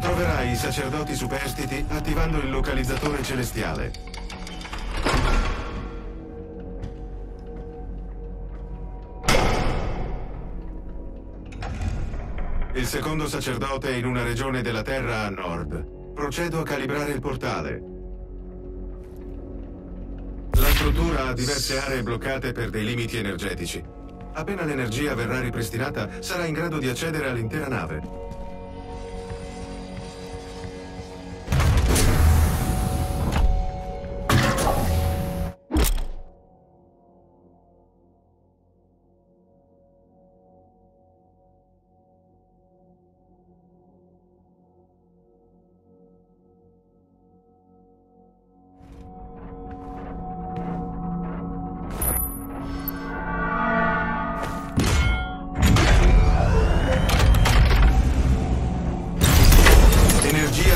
Troverai i sacerdoti superstiti attivando il localizzatore celestiale. Il secondo sacerdote è in una regione della Terra a nord. Procedo a calibrare il portale. La struttura ha diverse aree bloccate per dei limiti energetici. Appena l'energia verrà ripristinata, sarà in grado di accedere all'intera nave.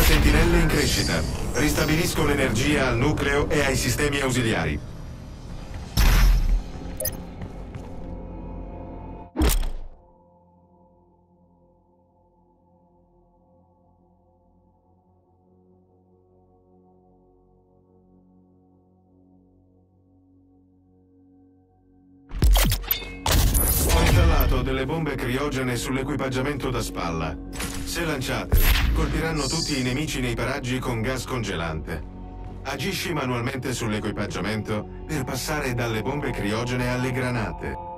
Sentinelle in crescita. Ristabilisco l'energia al nucleo e ai sistemi ausiliari. Ho installato delle bombe criogene sull'equipaggiamento da spalla. Se lanciate, colpiranno tutti i nemici nei paraggi con gas congelante. Agisci manualmente sull'equipaggiamento per passare dalle bombe criogene alle granate.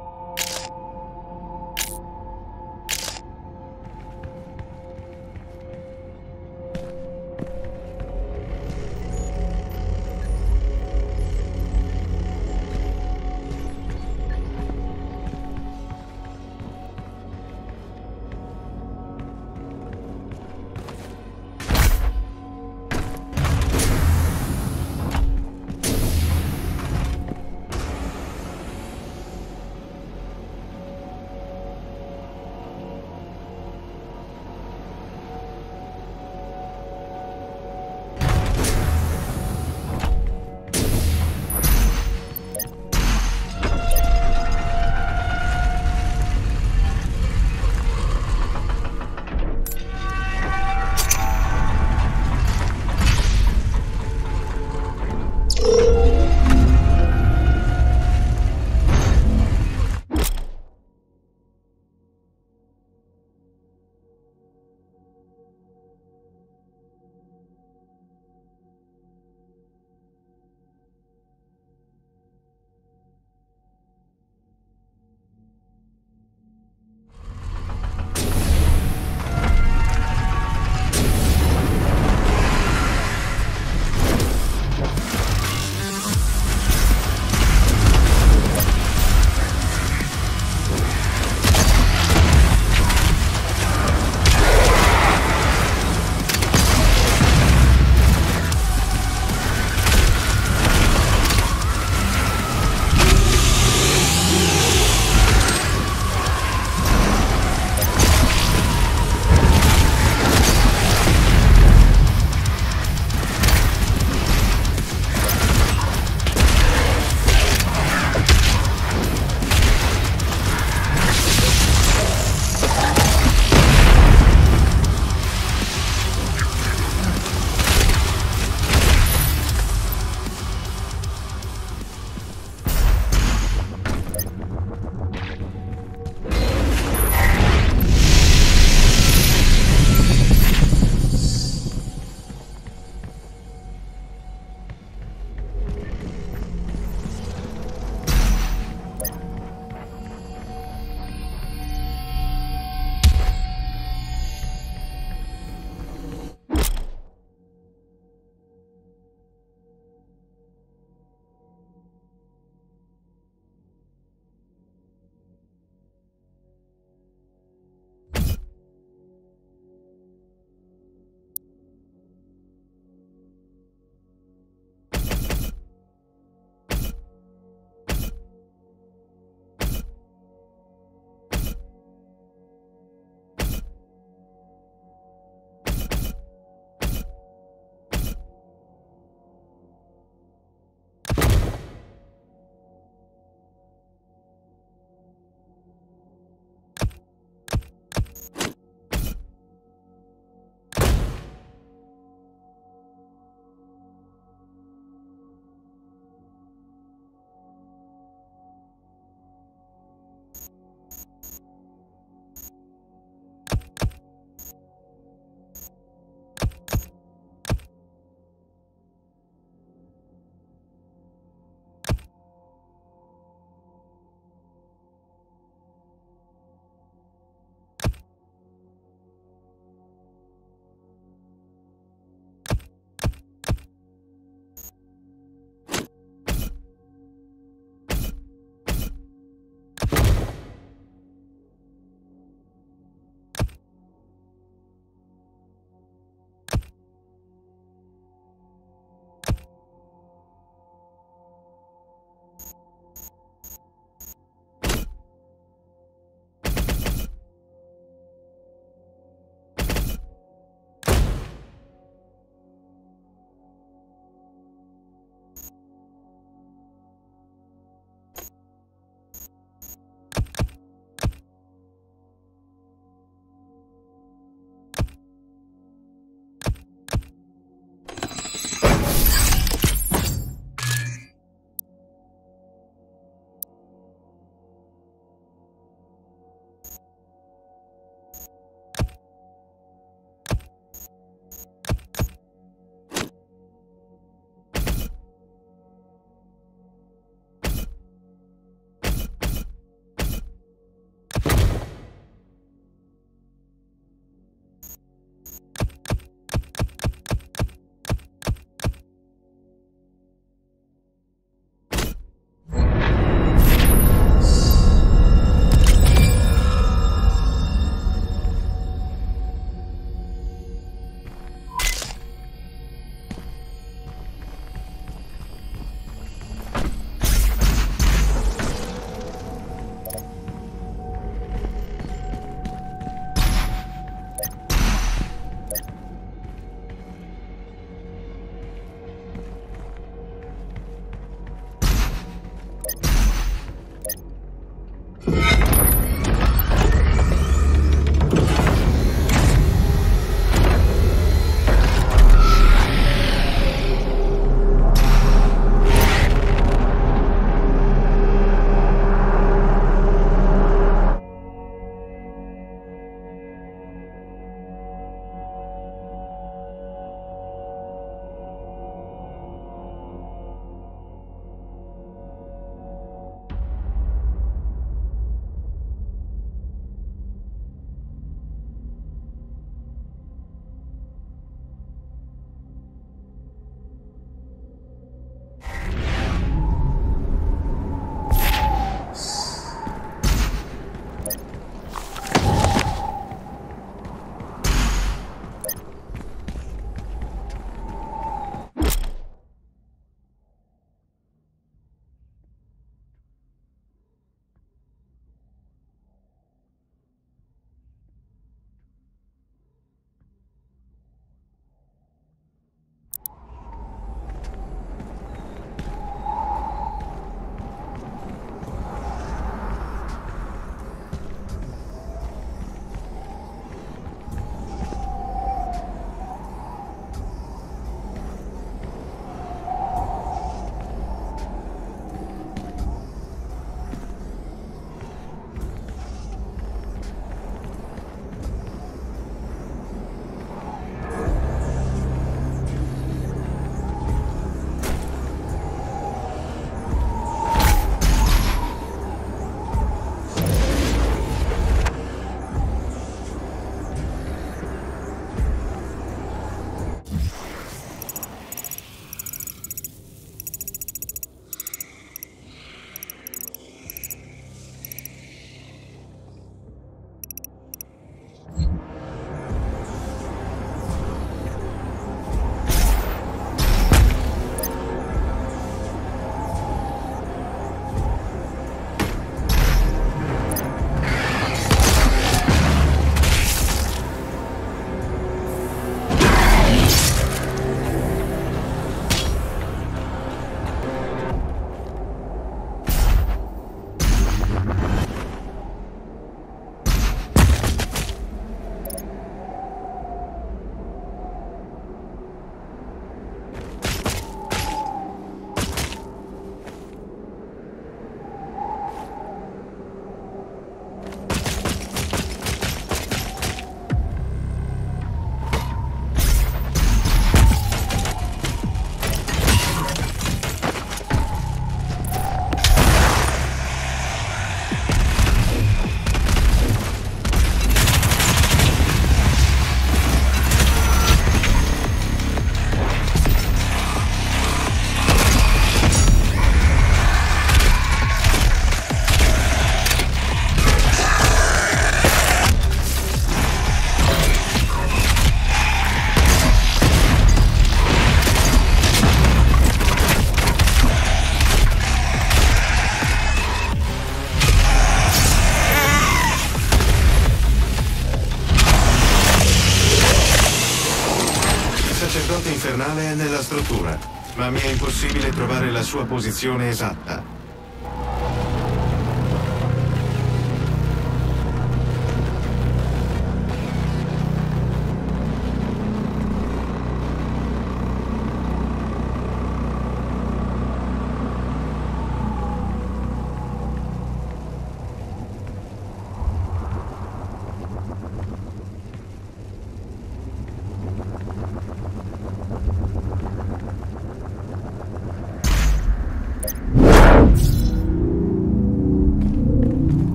struttura, ma mi è impossibile trovare la sua posizione esatta.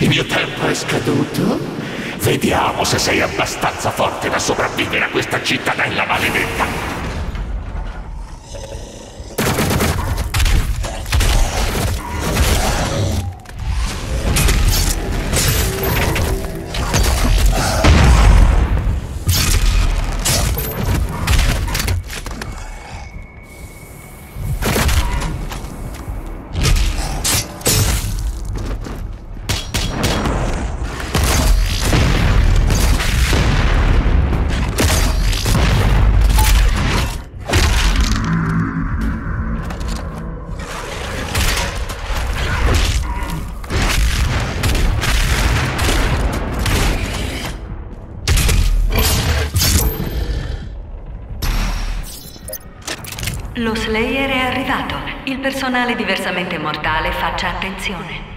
Il mio tempo è scaduto. Vediamo se sei abbastanza forte da sopravvivere a questa cittadella maledetta. Lo Slayer è arrivato. Il personale diversamente mortale faccia attenzione.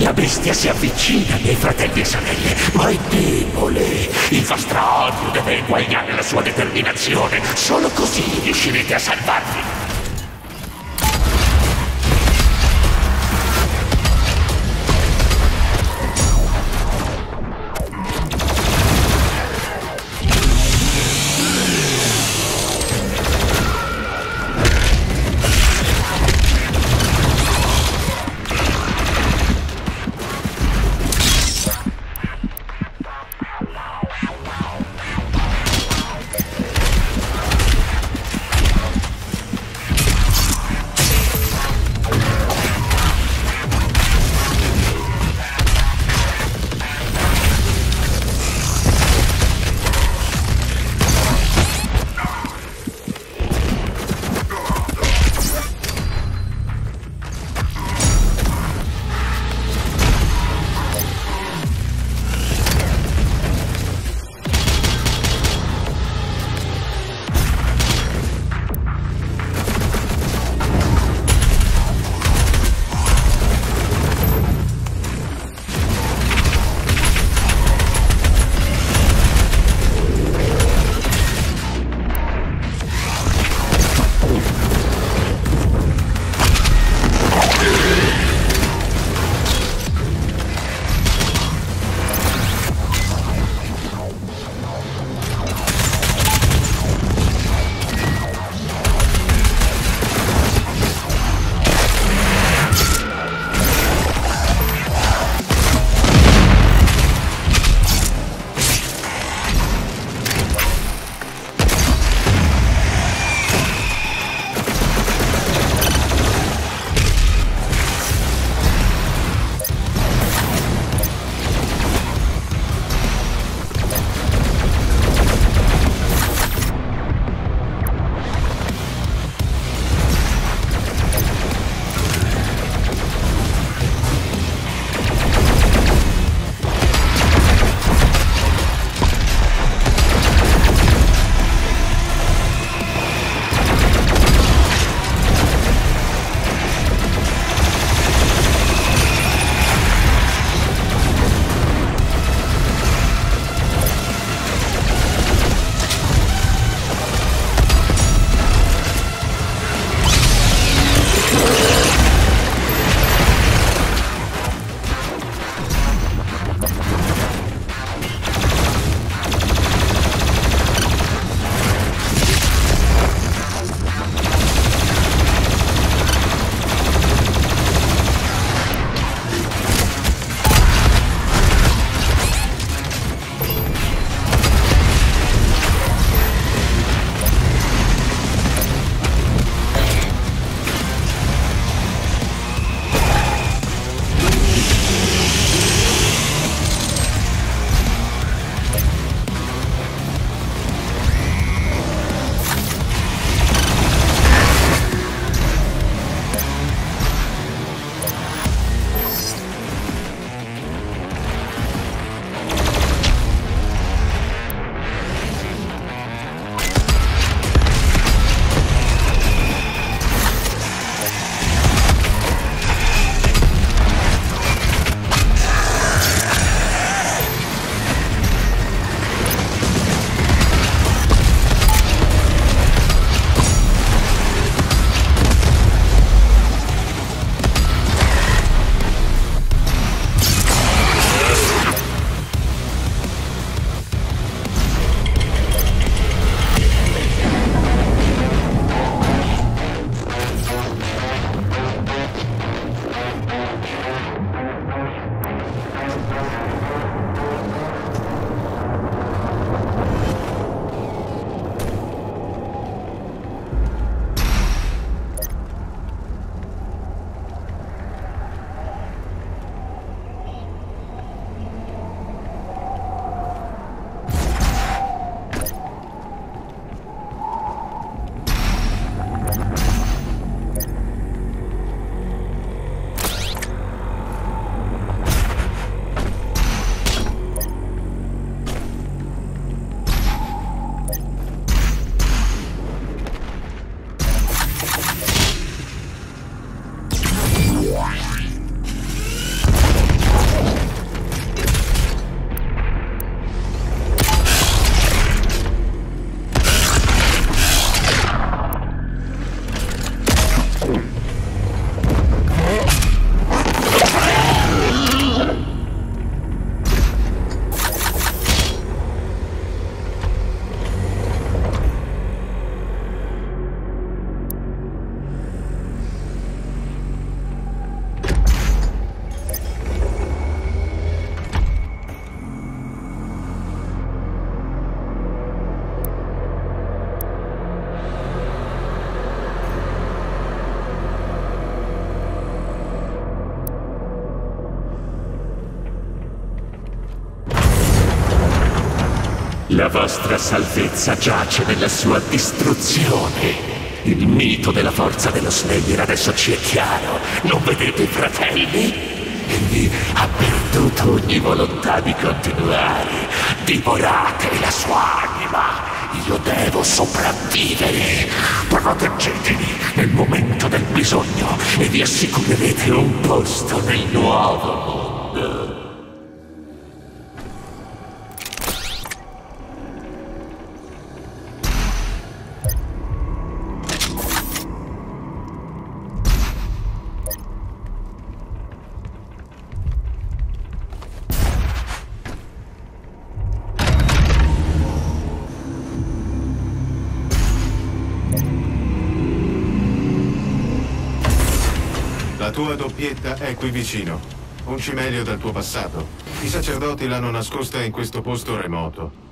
La bestia si avvicina, miei fratelli e sorelle, ma è debole. Il vostro odio deve eguagliare la sua determinazione. Solo così riuscirete a salvarvi. La vostra salvezza giace nella sua distruzione. Il mito della forza dello Slayer adesso ci è chiaro. Non vedete, fratelli? Egli ha perduto ogni volontà di continuare. Divorate la sua anima. Io devo sopravvivere. Proteggetemi nel momento del bisogno e vi assicurerete un posto nel nuovo mondo. La tua doppietta è qui vicino, un cimelio del tuo passato. I sacerdoti l'hanno nascosta in questo posto remoto.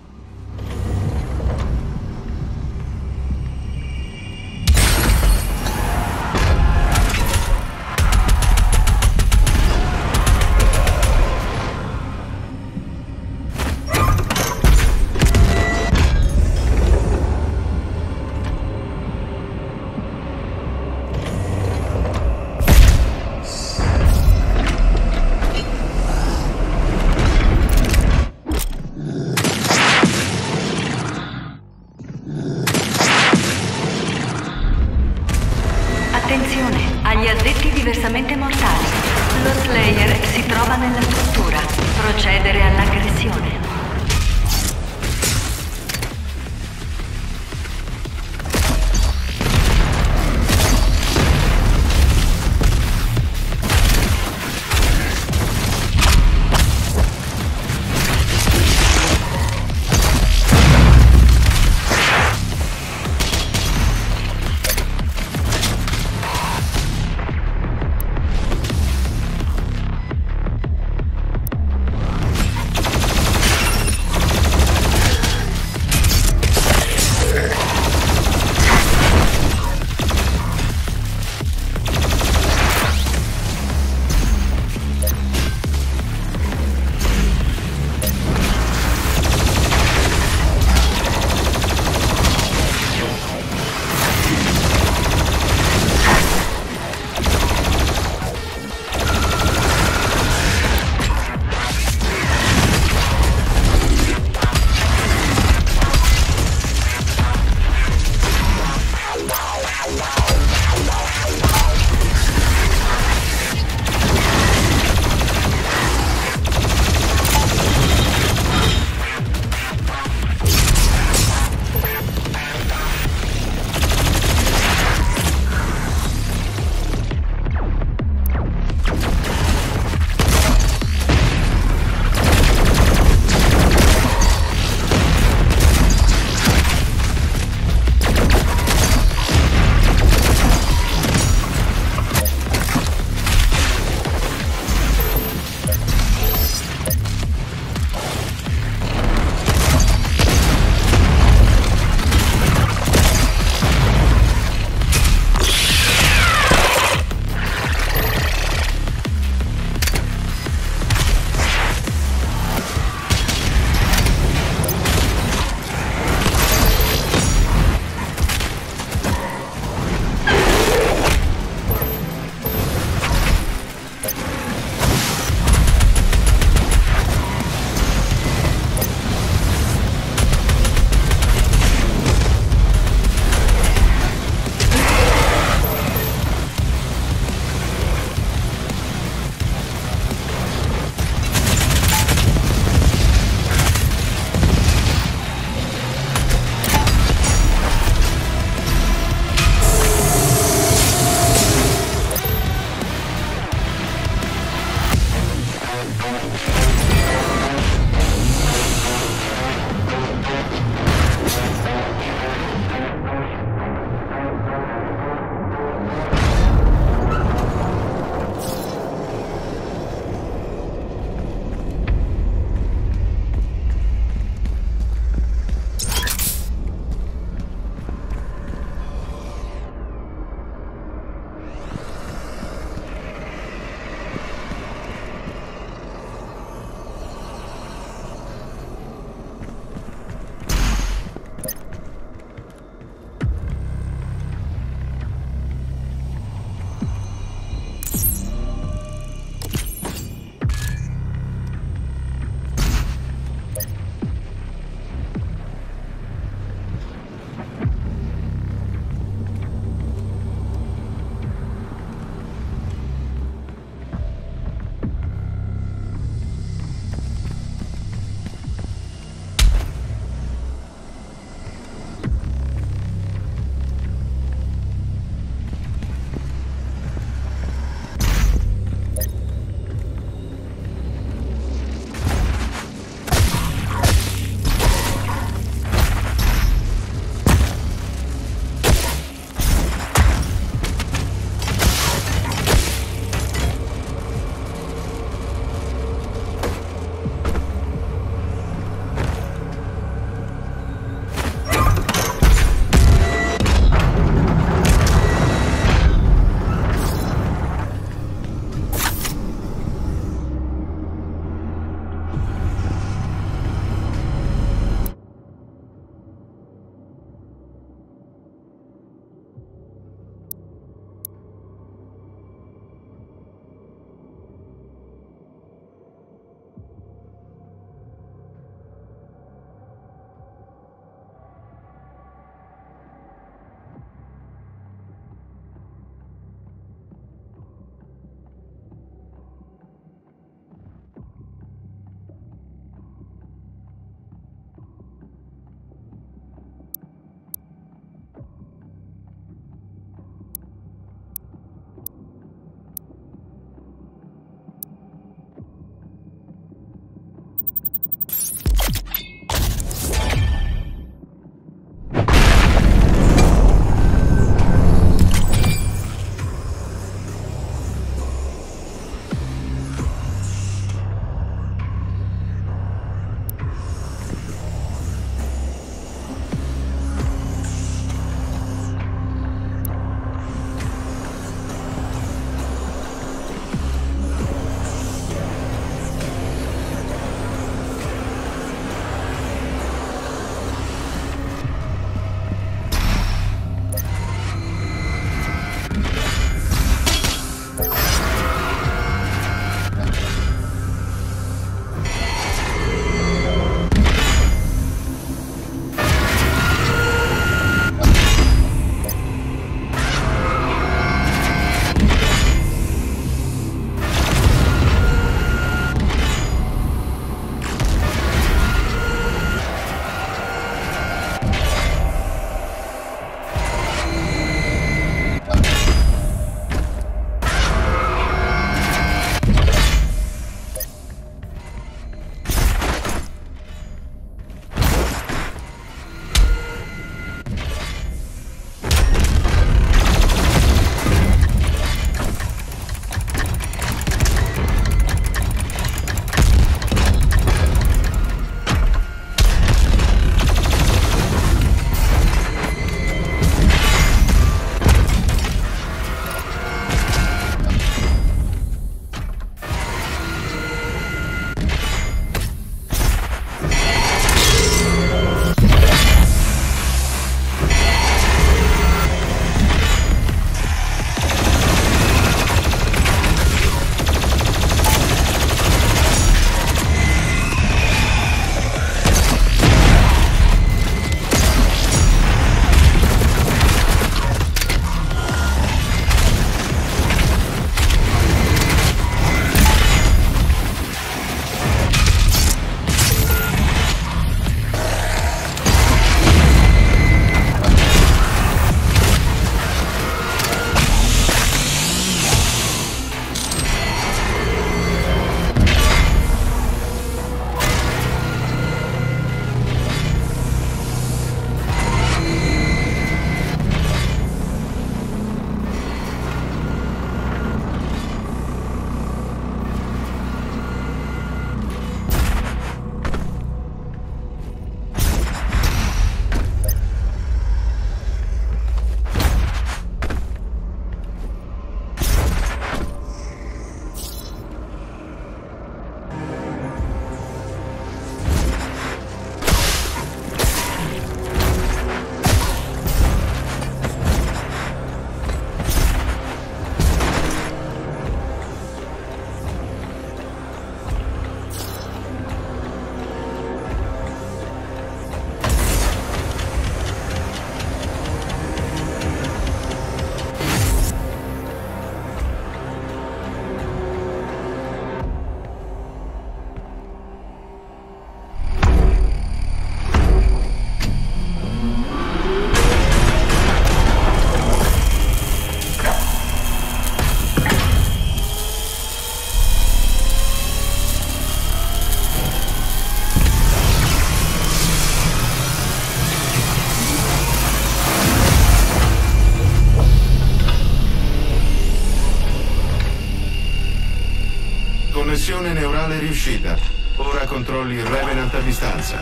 Connessione neurale riuscita. Ora controlli il Revenant a distanza.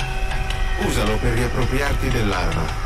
Usalo per riappropriarti dell'arma.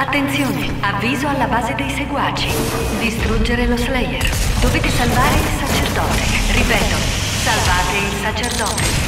Attenzione, avviso alla base dei seguaci. Distruggere lo Slayer. Dovete salvare il sacerdote. Ripeto, salvate il sacerdote.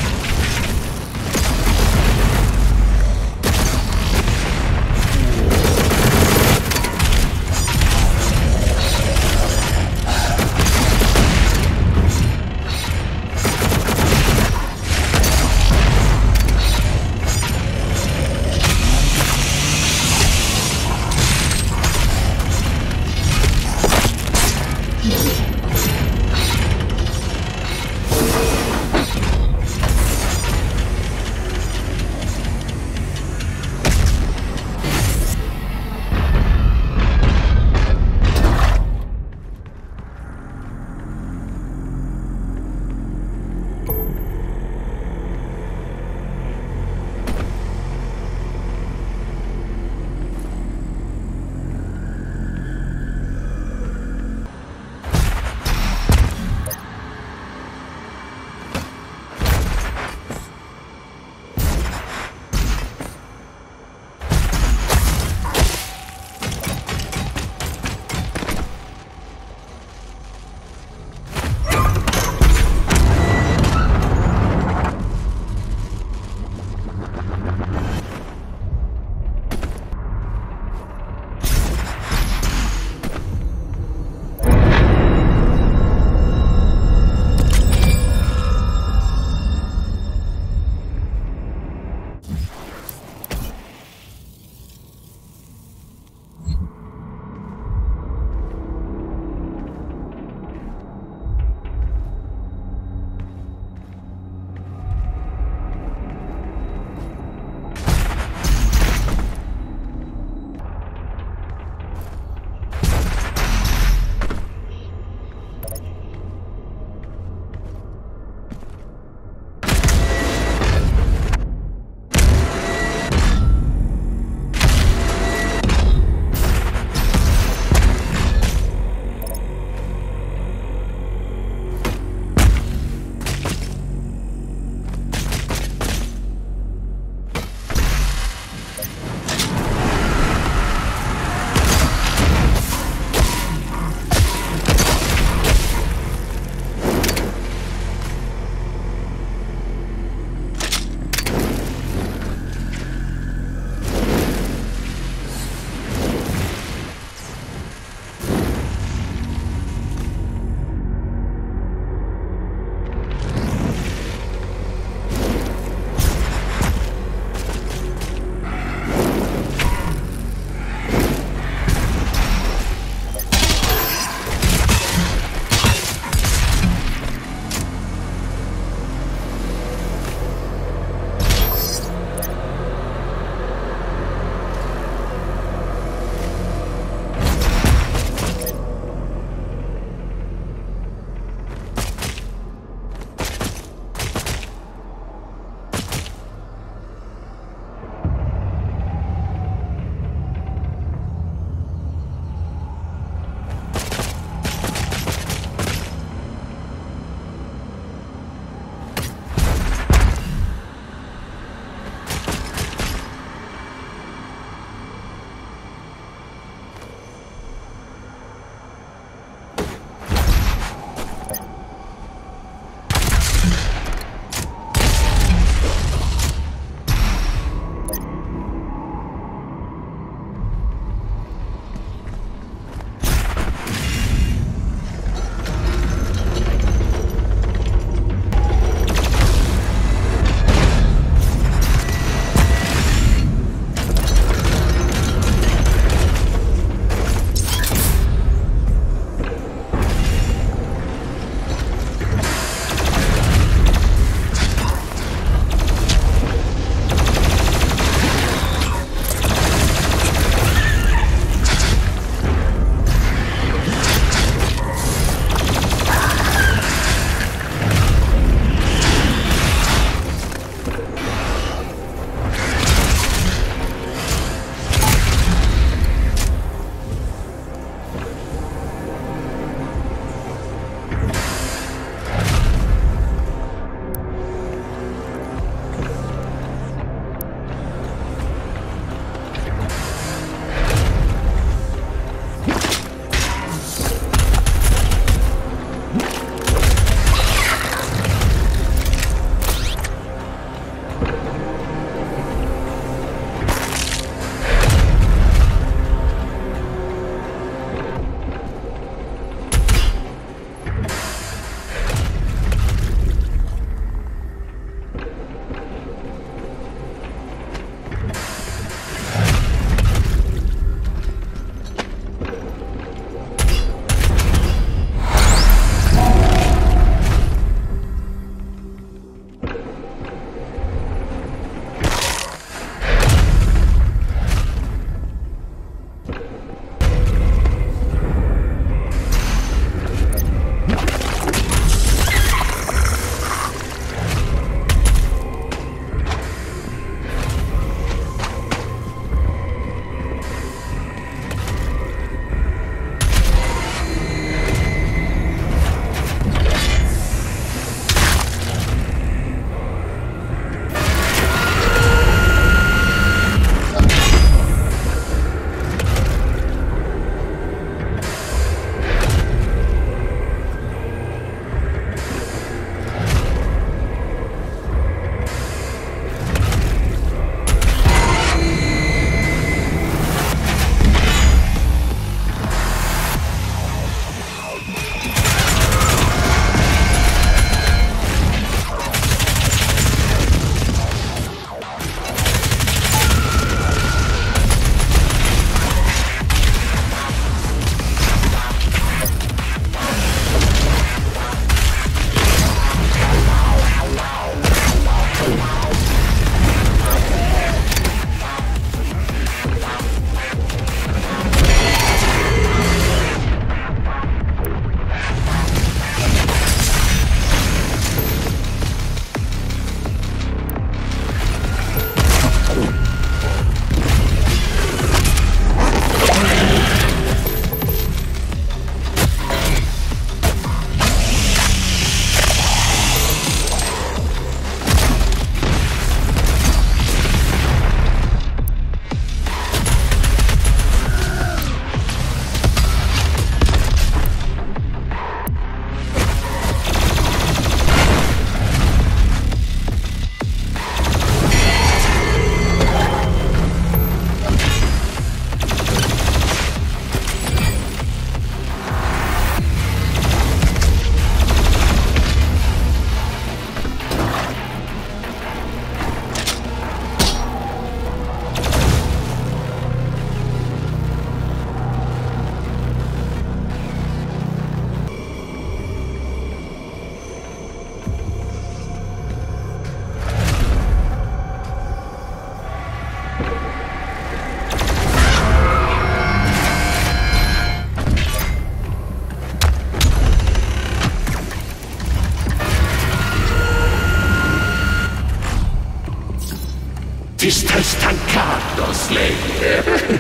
Ti stai stancando, Slayer.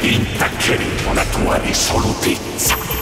Intaccheremo la tua risolutezza.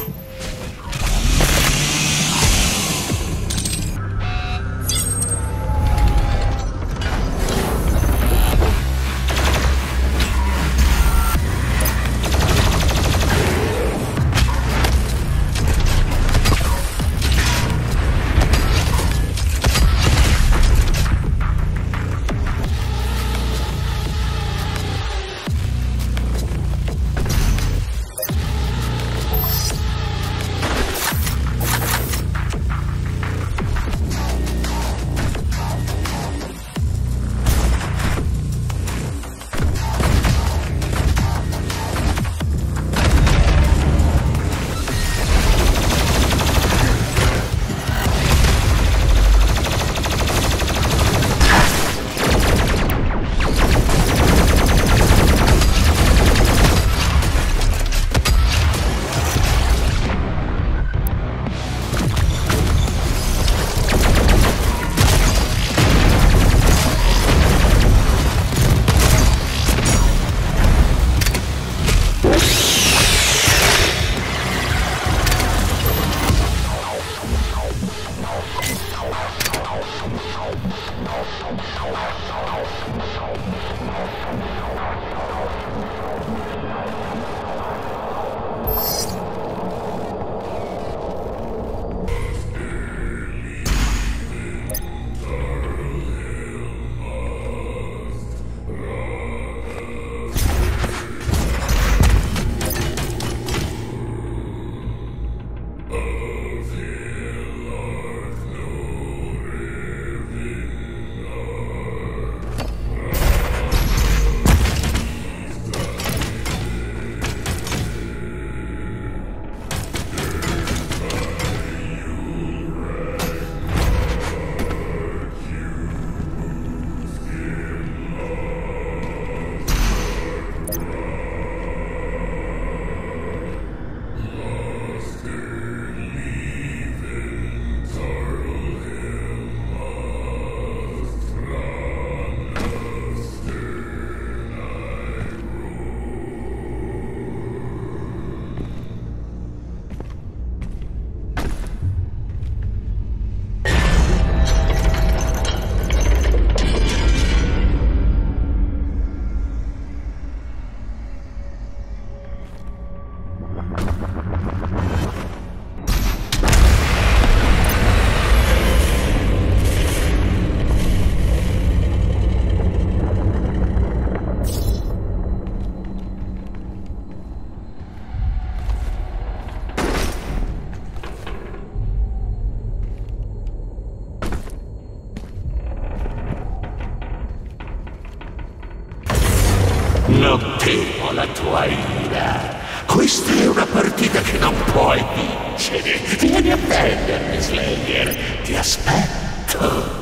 Non temo la tua ira. Questa è una partita che non puoi vincere. Vieni a prendermi, Slayer. Ti aspetto.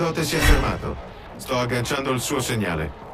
sacerdote si è fermato. Sto agganciando il suo segnale.